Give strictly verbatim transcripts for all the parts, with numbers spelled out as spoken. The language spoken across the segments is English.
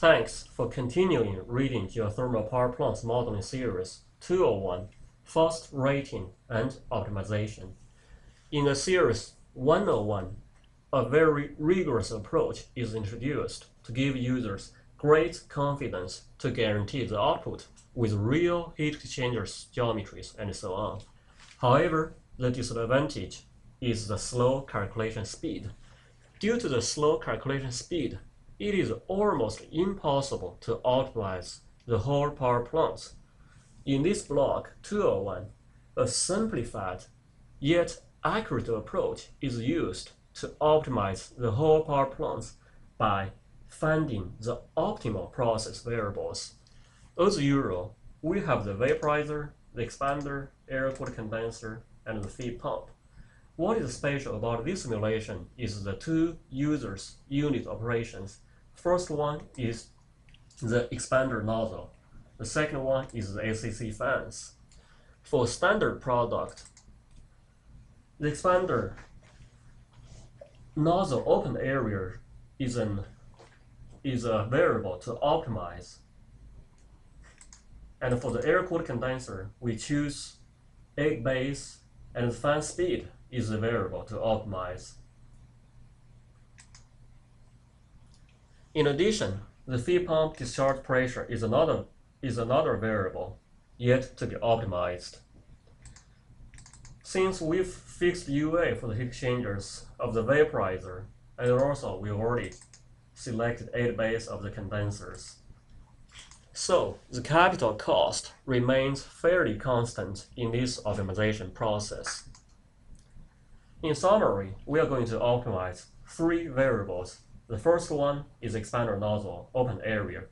Thanks for continuing reading Geothermal Power Plants Modeling Series two oh one, Fast Rating and Optimization. In the Series one oh one, a very rigorous approach is introduced to give users great confidence to guarantee the output with real heat exchangers, geometries, and so on. However, the disadvantage is the slow calculation speed. Due to the slow calculation speed, it is almost impossible to optimize the whole power plants. In this block two oh one, a simplified yet accurate approach is used to optimize the whole power plants by finding the optimal process variables. As usual, we have the vaporizer, the expander, air-cooled condenser, and the feed pump. What is special about this simulation is the two users' unit operations. First one is the expander nozzle. The second one is the A C C fans. For standard product, the expander nozzle open area is an is a variable to optimize. And for the air-cooled condenser, we choose egg base, and the fan speed is a variable to optimize. In addition, the feed pump discharge pressure is another is another variable yet to be optimized. Since we've fixed U A for the heat exchangers of the vaporizer, and also we already selected eight base of the condensers, so the capital cost remains fairly constant in this optimization process. In summary, we are going to optimize three variables. The first one is expander nozzle open area.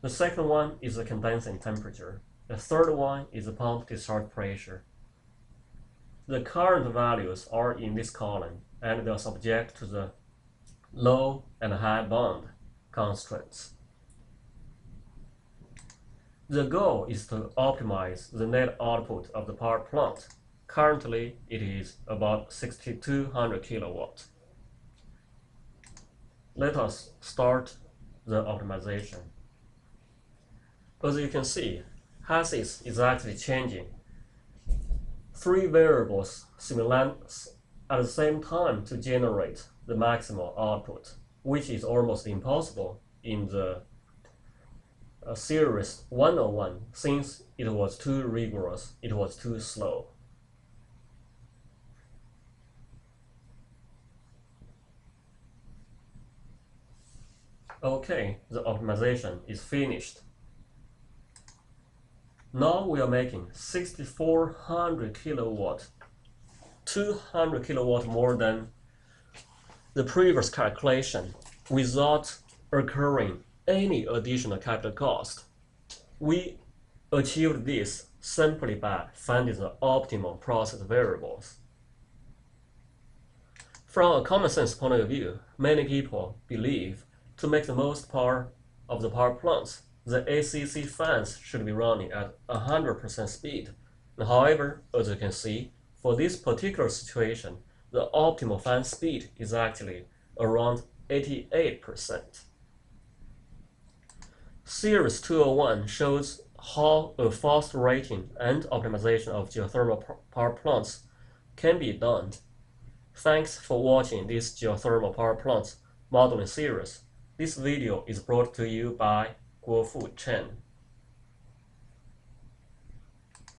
The second one is the condensing temperature. The third one is the pump discharge pressure. The current values are in this column, and they are subject to the low and high bound constraints. The goal is to optimize the net output of the power plant. Currently, it is about six thousand two hundred kilowatt. Let us start the optimization. As you can see, HASS is actually changing three variables at the same time to generate the maximal output, which is almost impossible in the uh, Series one oh one, since it was too rigorous, it was too slow. Okay, the optimization is finished. Now we are making six thousand four hundred kilowatt, two hundred kilowatt more than the previous calculation, without incurring any additional capital cost. We achieved this simply by finding the optimal process variables. From a common sense point of view, many people believe to make the most power of the power plants, the A C C fans should be running at one hundred percent speed. However, as you can see, for this particular situation, the optimal fan speed is actually around eighty-eight percent. Series two oh one shows how a fast rating and optimization of geothermal power plants can be done. Thanks for watching this Geothermal Power Plants Modeling Series. This video is brought to you by Guofu Chen.